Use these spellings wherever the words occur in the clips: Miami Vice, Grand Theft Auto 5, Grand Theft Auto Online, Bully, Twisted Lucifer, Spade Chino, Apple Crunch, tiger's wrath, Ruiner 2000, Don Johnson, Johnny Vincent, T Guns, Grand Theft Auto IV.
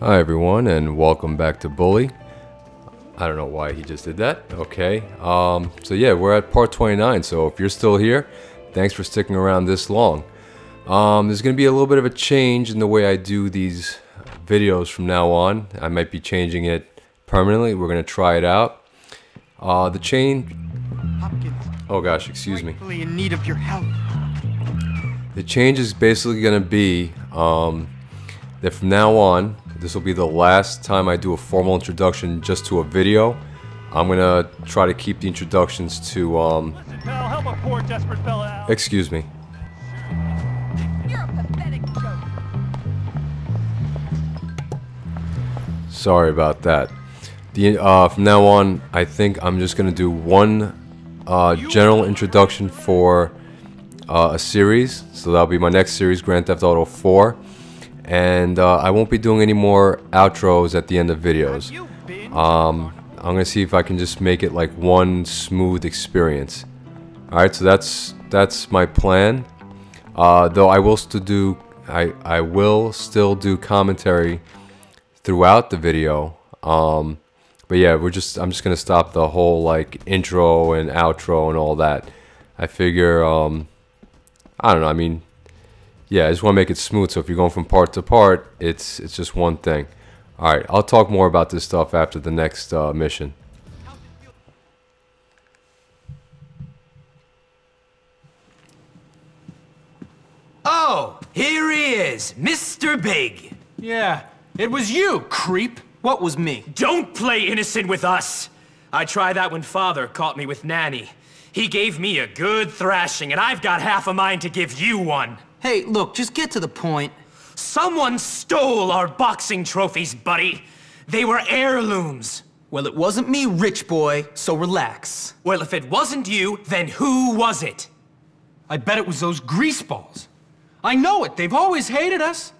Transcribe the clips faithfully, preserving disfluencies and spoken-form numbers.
Hi everyone, and welcome back to Bully. I don't know why he just did that. Okay, um, so yeah, we're at part twenty-nine, so if you're still here, thanks for sticking around this long. Um, there's going to be a little bit of a change in the way I do these videos from now on. I might be changing it permanently. We're going to try it out. Uh, the change... Oh gosh, excuse me. In need of your help. The change is basically going to be um, that from now on, this will be the last time I do a formal introduction just to a video. I'm going to try to keep the introductions to, um... Listen, pal, help a poor desperate fella out. Excuse me. You're a pathetic joke. Sorry about that. The, uh, from now on, I think I'm just going to do one uh, general introduction for uh, a series. So that'll be my next series, Grand Theft Auto four. And uh, I won't be doing any more outros at the end of videos. Um, I'm gonna see if I can just make it like one smooth experience. All right, so that's that's my plan. Uh, though I will still do I I will still do commentary throughout the video. Um, but yeah, we're just I'm just gonna stop the whole like intro and outro and all that. I figure um, I don't know. I mean. Yeah, I just want to make it smooth, so if you're going from part to part, it's it's just one thing. All right, I'll talk more about this stuff after the next uh, mission. Oh, here he is, Mister Big. Yeah, it was you, creep. What was me? Don't play innocent with us. I tried that when Father caught me with Nanny. He gave me a good thrashing, and I've got half a mind to give you one. Hey, look, just get to the point. Someone stole our boxing trophies, buddy. They were heirlooms. Well, it wasn't me, rich boy, so relax. Well, if it wasn't you, then who was it? I bet it was those greaseballs. I know it, they've always hated us.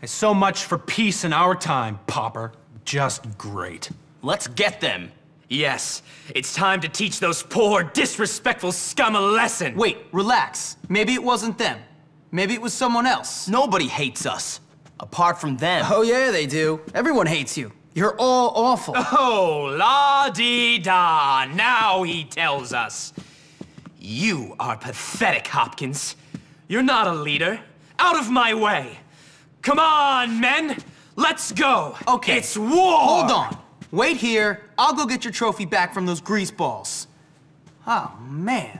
And so much for peace in our time, Popper. Just great. Let's get them. Yes, it's time to teach those poor, disrespectful scum a lesson. Wait, relax. Maybe it wasn't them. Maybe it was someone else. Nobody hates us, apart from them. Oh yeah, they do. Everyone hates you. You're all awful. Oh, la-dee-da, now he tells us. You are pathetic, Hopkins. You're not a leader. Out of my way. Come on, men, let's go. Okay. It's war. Hold on, wait here. I'll go get your trophy back from those grease balls. Oh, man.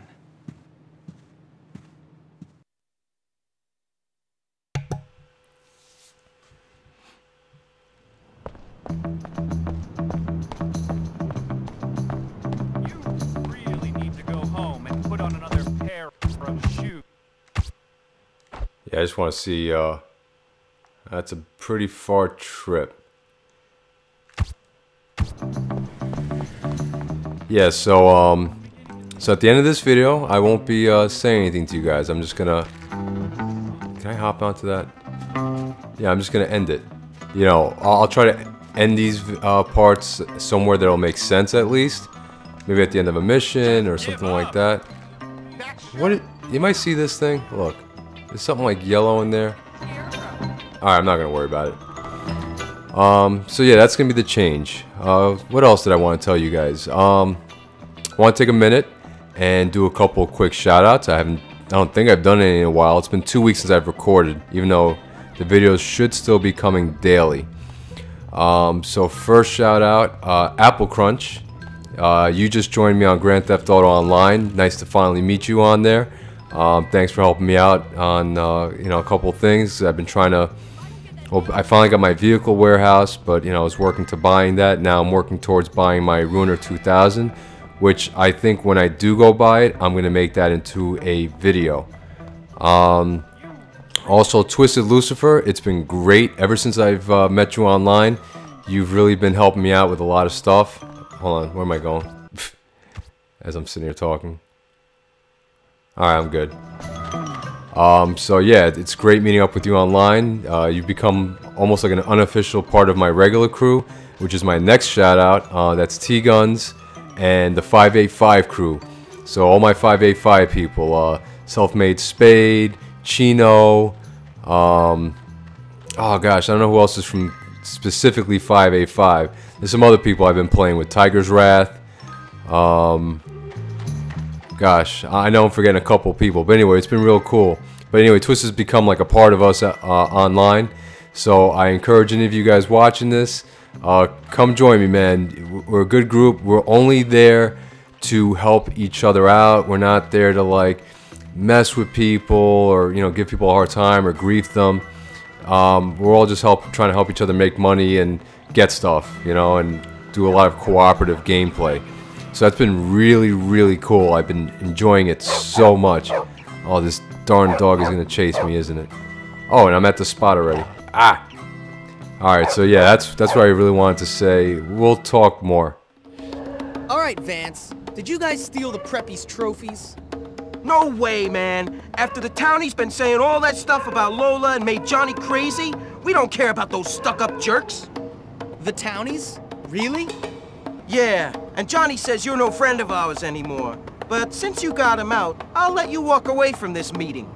Yeah, I just want to see, uh, that's a pretty far trip. Yeah, so, um, so at the end of this video, I won't be, uh, saying anything to you guys. I'm just gonna, can I hop onto that? Yeah, I'm just gonna end it. You know, I'll, I'll try to end these, uh, parts somewhere that'll make sense at least. Maybe at the end of a mission or something like that. What, it, you might see this thing, look. There's something like yellow in there. Alright, I'm not going to worry about it. Um, so yeah, that's going to be the change. Uh, what else did I want to tell you guys? Um, I want to take a minute and do a couple quick shout-outs. I haven't, I don't think I've done any in a while. It's been two weeks since I've recorded, even though the videos should still be coming daily. Um, so first shout-out, uh, Apple Crunch. Uh, you just joined me on Grand Theft Auto Online. Nice to finally meet you on there. Um, thanks for helping me out on uh, you know, a couple things. I've been trying to, well, I finally got my vehicle warehouse, but you know, I was working to buying that. Now I'm working towards buying my Ruiner two thousand, which I think when I do go buy it, I'm going to make that into a video. Um, also, Twisted Lucifer, it's been great ever since I've uh, met you online. You've really been helping me out with a lot of stuff. Hold on, where am I going? As I'm sitting here talking. Alright, I'm good. Um, so yeah, it's great meeting up with you online. Uh, you've become almost like an unofficial part of my regular crew, which is my next shout out. Uh, that's T Guns and the five eight five crew. So all my five eight five people, uh, self-made Spade, Chino, um, oh gosh, I don't know who else is from specifically five A five. There's some other people I've been playing with, Tiger's Wrath. Um, gosh, I know I'm forgetting a couple people, but anyway, it's been real cool. But anyway, Twist has become like a part of us uh, online, so I encourage any of you guys watching this, uh, come join me, man. We're a good group. We're only there to help each other out. We're not there to like mess with people or, you know, give people a hard time or grief them. Um, we're all just help trying to help each other make money and get stuff, you know, and do a lot of cooperative gameplay. So that's been really, really cool. I've been enjoying it so much. Oh, this darn dog is gonna chase me, isn't it? Oh, and I'm at the spot already. Ah! Alright, so yeah, that's that's what I really wanted to say. We'll talk more. Alright, Vance. Did you guys steal the preppies' trophies? No way, man. After the townie's been saying all that stuff about Lola and made Johnny crazy, we don't care about those stuck-up jerks. The townies? Really? Yeah, and Johnny says you're no friend of ours anymore. But since you got him out, I'll let you walk away from this meeting.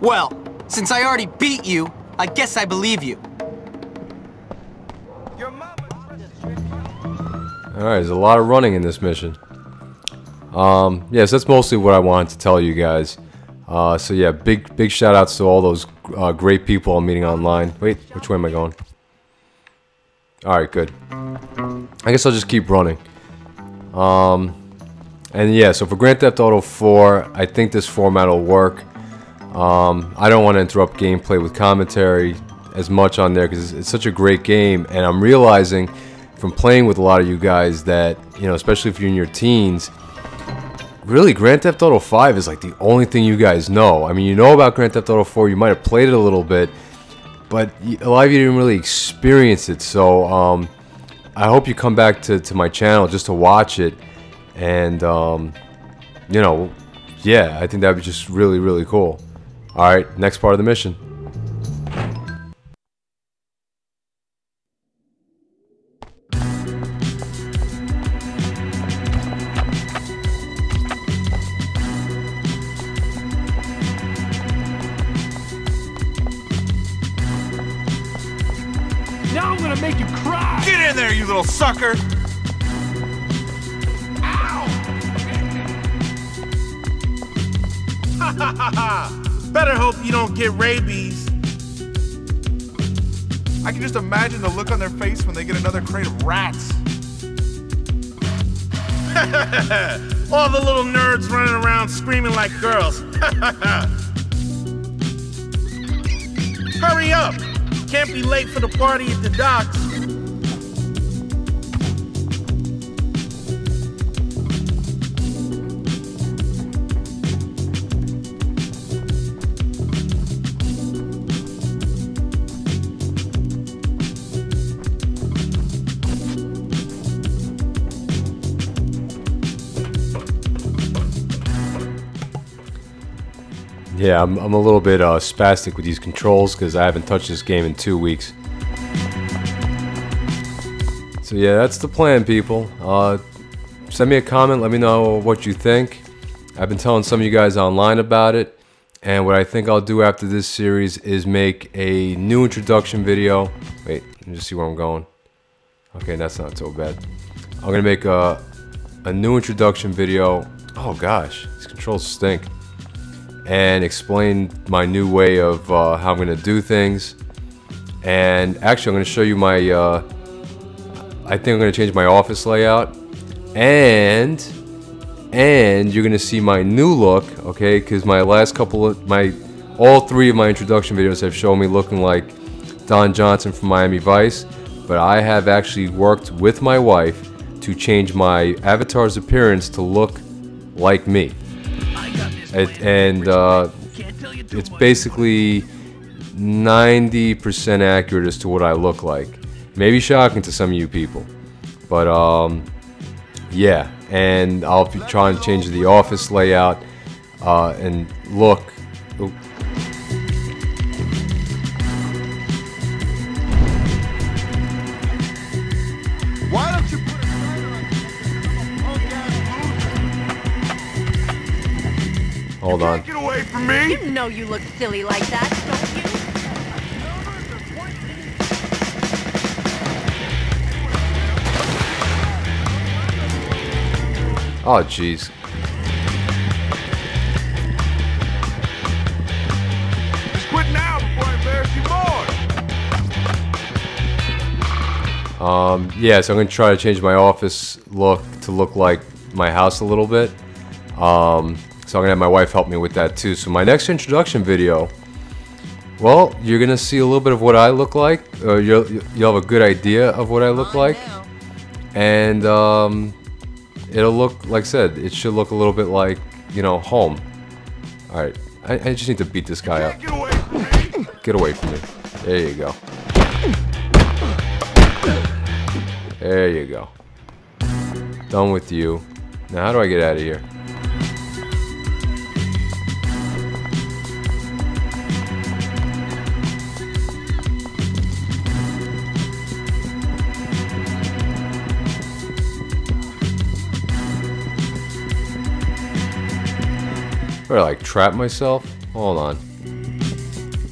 Well, since I already beat you, I guess I believe you. Your mama... All right, there's a lot of running in this mission. Um, yes, yeah, so that's mostly what I wanted to tell you guys. Uh, so yeah, big big shout outs to all those uh, great people I'm meeting online. Wait, which way am I going? Alright, good. I guess I'll just keep running. Um, and yeah, so for Grand Theft Auto four, I think this format will work. Um, I don't want to interrupt gameplay with commentary as much on there because it's, it's such a great game, and I'm realizing from playing with a lot of you guys that, you know, especially if you're in your teens, really, Grand Theft Auto five is like the only thing you guys know. I mean, you know about Grand Theft Auto four, you might have played it a little bit, but a lot of you didn't really experience it. So um, I hope you come back to, to my channel just to watch it. And, um, you know, yeah, I think that would be just really, really cool. All right, next part of the mission. Make you cry. Get in there, you little sucker. Ow. Better hope you don't get rabies. I can just imagine the look on their face when they get another crate of rats. All the little nerds running around screaming like girls. Hurry up. Can't be late for the party at the docks. Yeah, I'm, I'm a little bit uh, spastic with these controls because I haven't touched this game in two weeks. So yeah, that's the plan, people. Uh, send me a comment, let me know what you think. I've been telling some of you guys online about it. And what I think I'll do after this series is make a new introduction video. Wait, let me just see where I'm going. Okay, that's not so bad. I'm going to make a, a new introduction video. Oh gosh, these controls stink. And explain my new way of uh, how I'm gonna do things. And actually, I'm gonna show you my, uh, I think I'm gonna change my office layout. And, and you're gonna see my new look, okay? Cause my last couple of, my, all three of my introduction videos have shown me looking like Don Johnson from Miami Vice. But I have actually worked with my wife to change my avatar's appearance to look like me. It, and uh, it's basically ninety percent accurate as to what I look like. Maybe shocking to some of you people, but um, yeah. And I'll be trying to change the office layout uh, and look. Oop. Hold on. Get away from me! You know you look silly like that, don't you? Oh, jeez. Just quit now before I embarrass you more. Um, yeah, so I'm gonna try to change my office look to look like my house a little bit. Um, so I'm gonna have my wife help me with that too. So my next introduction video, well, you're gonna see a little bit of what I look like. Uh, you'll, you'll have a good idea of what I look like. And um, it'll look, like I said, it should look a little bit like, you know, home. All right, I, I just need to beat this guy up. Get away from me. Get away from me. There you go. There you go. Done with you. Now, how do I get out of here? Or like trap myself? Hold on.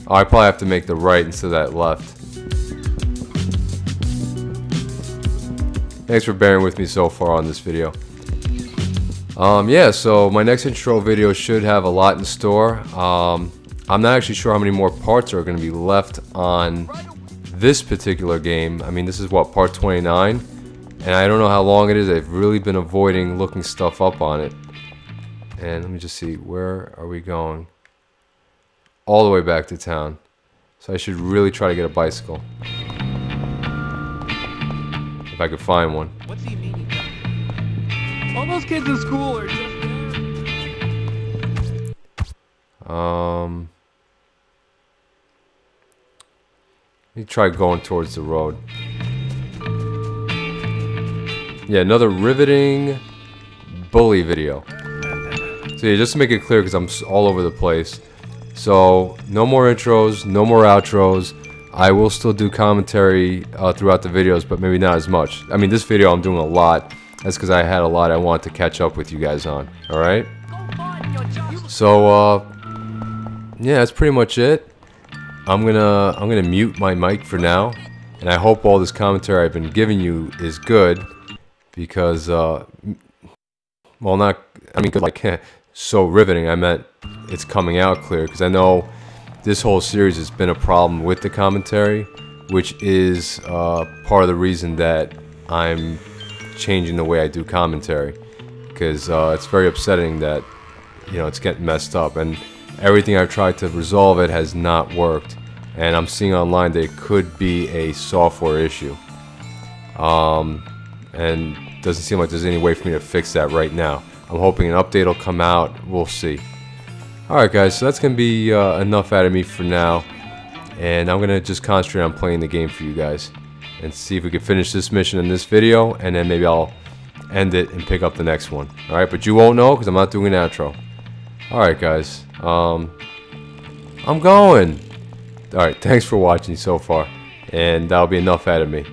Oh, I probably have to make the right instead of that left. Thanks for bearing with me so far on this video. Um, yeah, so my next intro video should have a lot in store. Um, I'm not actually sure how many more parts are going to be left on this particular game. I mean, this is what, part twenty-nine? And I don't know how long it is. I've really been avoiding looking stuff up on it. And let me just see, where are we going? All the way back to town. So I should really try to get a bicycle. If I could find one. What's he meaning? All those kids in school are just... Um... Let me try going towards the road. Yeah, another riveting Bully video. So yeah, just to make it clear, because I'm all over the place. So no more intros, no more outros. I will still do commentary uh, throughout the videos, but maybe not as much. I mean, this video I'm doing a lot. That's because I had a lot I wanted to catch up with you guys on. All right. So uh, yeah, that's pretty much it. I'm gonna I'm gonna mute my mic for now, and I hope all this commentary I've been giving you is good, because uh, well, not I mean, good like. So riveting, I meant it's coming out clear, because I know this whole series has been a problem with the commentary, which is uh, part of the reason that I'm changing the way I do commentary, because uh, it's very upsetting that, you know, it's getting messed up, and everything I've tried to resolve it has not worked, and I'm seeing online that it could be a software issue, um, and it doesn't seem like there's any way for me to fix that right now. I'm hoping an update will come out. We'll see. Alright guys, so that's going to be uh, enough out of me for now. And I'm going to just concentrate on playing the game for you guys. And see if we can finish this mission in this video. And then maybe I'll end it and pick up the next one. Alright, but you won't know because I'm not doing an outro. Alright guys. Um, I'm going. Alright, thanks for watching so far. And that'll be enough out of me.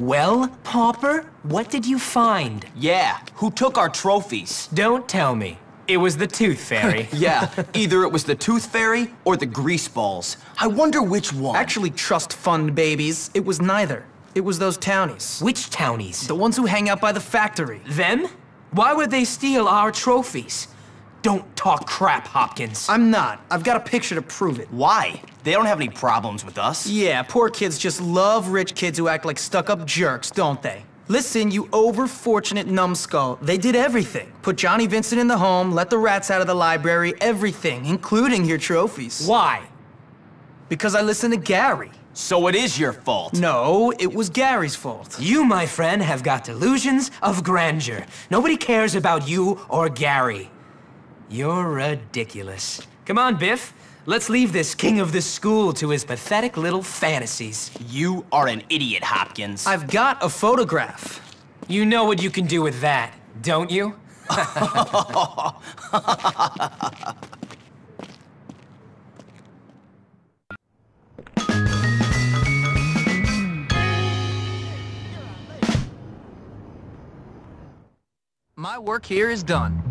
Well, Pauper, what did you find? Yeah, who took our trophies? Don't tell me. It was the Tooth Fairy. Yeah, either it was the Tooth Fairy or the Grease Balls. I wonder which one. Actually, trust fund babies, it was neither. It was those townies. Which townies? The ones who hang out by the factory. Them? Why would they steal our trophies? Don't talk crap, Hopkins. I'm not. I've got a picture to prove it. Why? They don't have any problems with us. Yeah, poor kids just love rich kids who act like stuck-up jerks, don't they? Listen, you overfortunate numbskull. They did everything. Put Johnny Vincent in the home, let the rats out of the library, everything, including your trophies. Why? Because I listened to Gary. So it is your fault. No, it was Gary's fault. You, my friend, have got delusions of grandeur. Nobody cares about you or Gary. You're ridiculous. Come on, Biff. Let's leave this king of this school to his pathetic little fantasies. You are an idiot, Hopkins. I've got a photograph. You know what you can do with that, don't you? My work here is done.